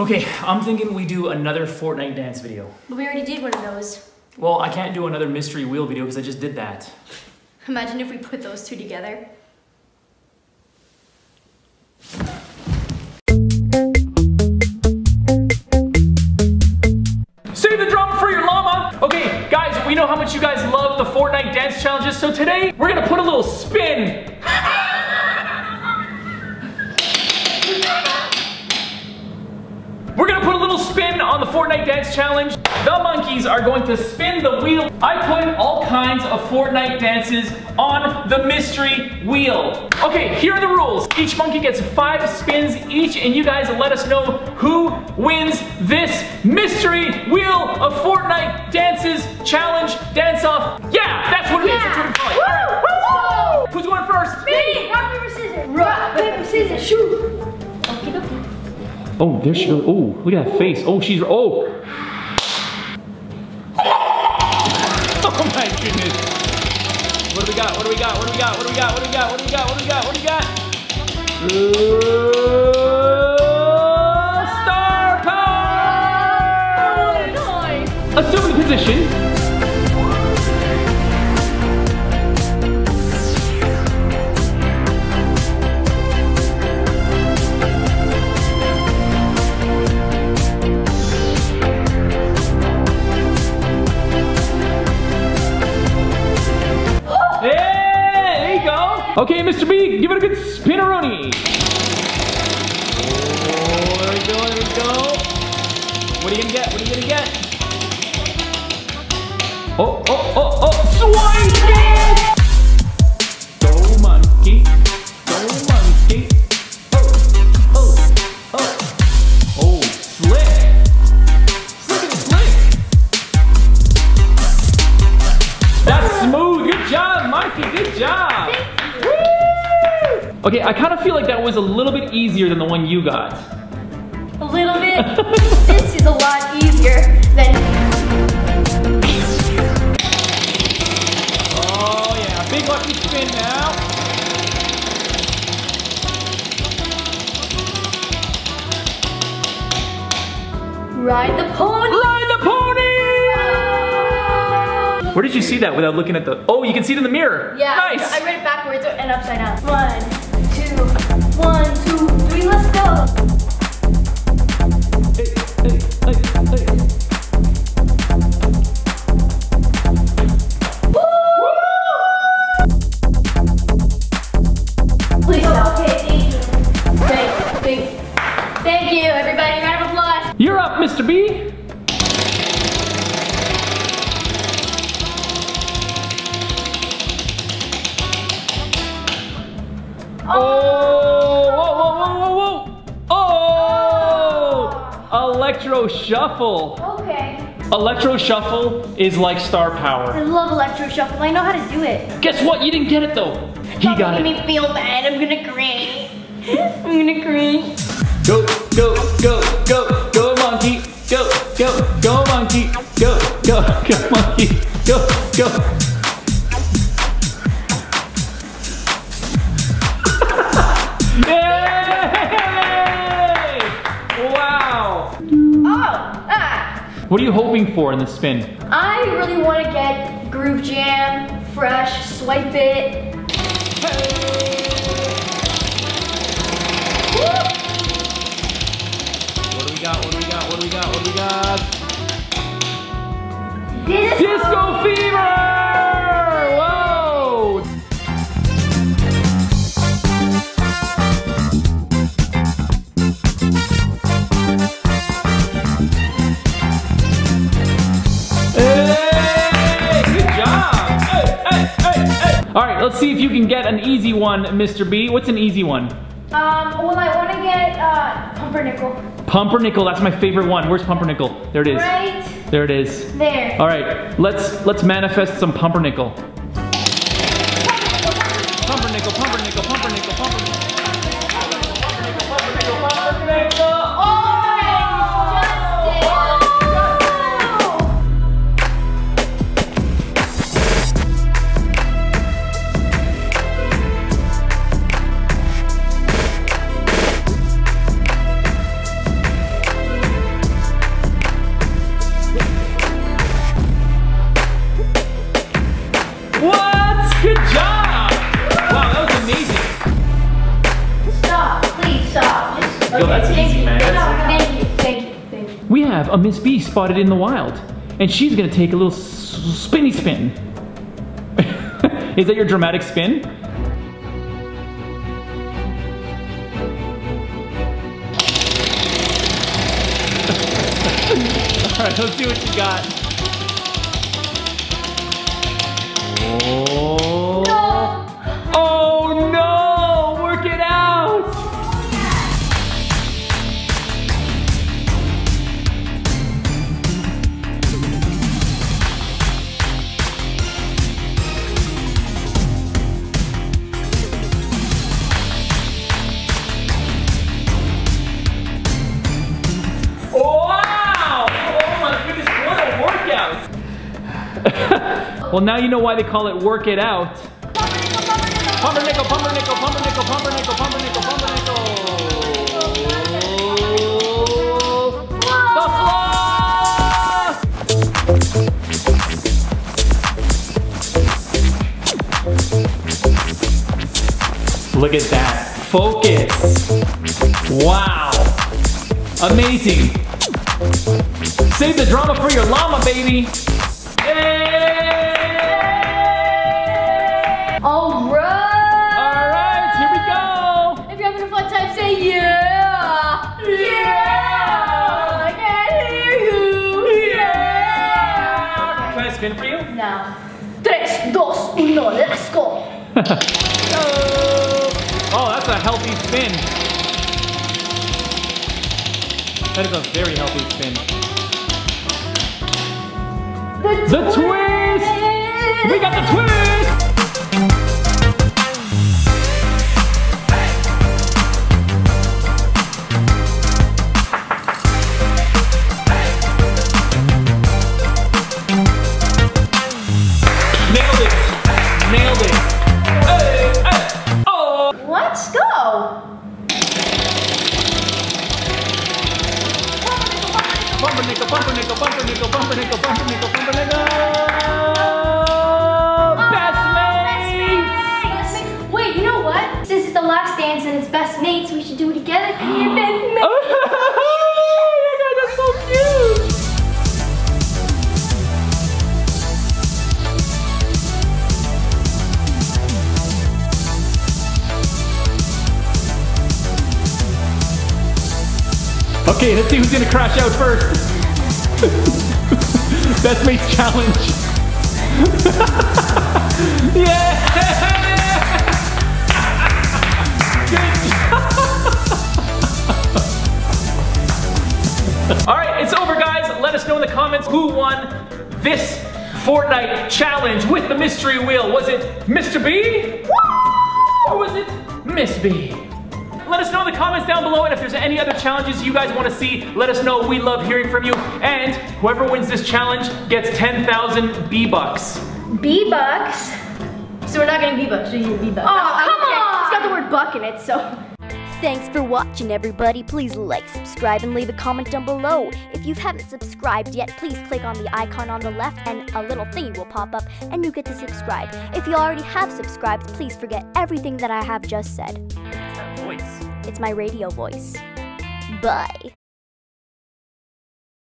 Okay, I'm thinking we do another Fortnite dance video. But we already did one of those. Well, I can't do another mystery wheel video because I just did that. Imagine if we put those two together. Save the drama for your llama! Okay, guys, we know how much you guys love the Fortnite dance challenges, so today we're gonna put a little spin. We're gonna put a little spin on the Fortnite dance challenge. The monkeys are going to spin the wheel. I put all kinds of Fortnite dances on the mystery wheel. Okay, here are the rules. Each monkey gets 5 spins each, and you guys let us know who wins this mystery wheel of Fortnite dances challenge dance-off. Yeah, that's what it is. That's what we call it. All right. Who's going first? Me. Rock, paper, scissors. Rock, paper, scissors. Shoot. Okay, okay. Oh, there she goes. Oh, look at that face. Oh, she's, oh. Oh my goodness. What do we got? What do we got? What do we got? What do we got? What do we got? What do we got? What do we got? What do we got? Star power! Assume the position. Okay, Mr. B, give it a good spin-a-rooney. Oh, there we go, there we go. What are you gonna get? What are you gonna get? Oh, oh, oh, oh, Swine Dance! Go monkey, go monkey. Oh, oh, oh. Oh, slick. Slick and slick. That's smooth, good job, monkey, good job. Okay, I kind of feel like that was a little bit easier than the one you got. A little bit? This is a lot easier than... Oh yeah, big lucky spin now. Ride the pony! Ride the pony! Where did you see that without looking at the... Oh, you can see it in the mirror. Yeah, nice. I read it backwards and upside down. One, two, three, let's go! Hey, hey, hey, hey. Woo! Please, okay, thank you. Thank you, everybody. Round of applause. You're up, Mr. B. Electro Shuffle. Okay. Electro Shuffle is like Star Power. I love Electro Shuffle. I know how to do it. Guess what? You didn't get it though. He got it. Make me feel bad. I'm gonna cry. I'm gonna cry. Go, go, go, go, go monkey. Go, go, go monkey. Go, go, go monkey. Go, go. What are you hoping for in the spin? I really want to get Groove Jam, Fresh, Swipe It. What do we got? What do we got? What do we got? What do we got? Disco Fever! Whoa! All right, let's see if you can get an easy one, Mr. B. What's an easy one? Well, I want to get Pumpernickel. Pumpernickel, that's my favorite one. Where's Pumpernickel? There it is. Right. There it is. There. All right, let's manifest some Pumpernickel. Pumpernickel, Pumpernickel, Pumpernickel, Pumpernickel. Yo, that's easy, man. Thank you, thank you. We have a Miss B spotted in the wild, and she's gonna take a little spinny spin. Is that your dramatic spin? All right, let's see what you got. Oh. No. Oh no! Work it out! Well, now you know why they call it Work It Out. Pumpernickel, Pumpernickel, Pumpernickel, Pumpernickel, Pumpernickel, Pumpernickel, Pumpernickel. Look at that. Focus. Wow. Amazing. Save the drama for your llama, baby. For you? No. 3, 2, 1, let's go! Oh, that's a healthy spin. That is a very healthy spin. The twist! We got the Best Mates! Wait, you know what? Since it's the last dance and it's Best Mates, we should do it together. Best Mates! Oh my god, that's so cute! Okay, let's see who's gonna crash out first. Best Mates Challenge. Yeah! All right, it's over, guys. Let us know in the comments who won this Fortnite challenge with the mystery wheel. Was it Mr. B? Or was it Miss B? Let us know in the comments down below, and if there's any other challenges you guys want to see, let us know. We love hearing from you. And whoever wins this challenge gets 10,000 B-Bucks. B-Bucks? So we're not getting B-Bucks, we're getting B-Bucks. Oh, come on! It's got the word buck in it, so... Thanks for watching, everybody. Please like, subscribe, and leave a comment down below. If you haven't subscribed yet, please click on the icon on the left and a little thingy will pop up and you get to subscribe. If you already have subscribed, please forget everything that I have just said. Voice. It's my radio voice. Bye.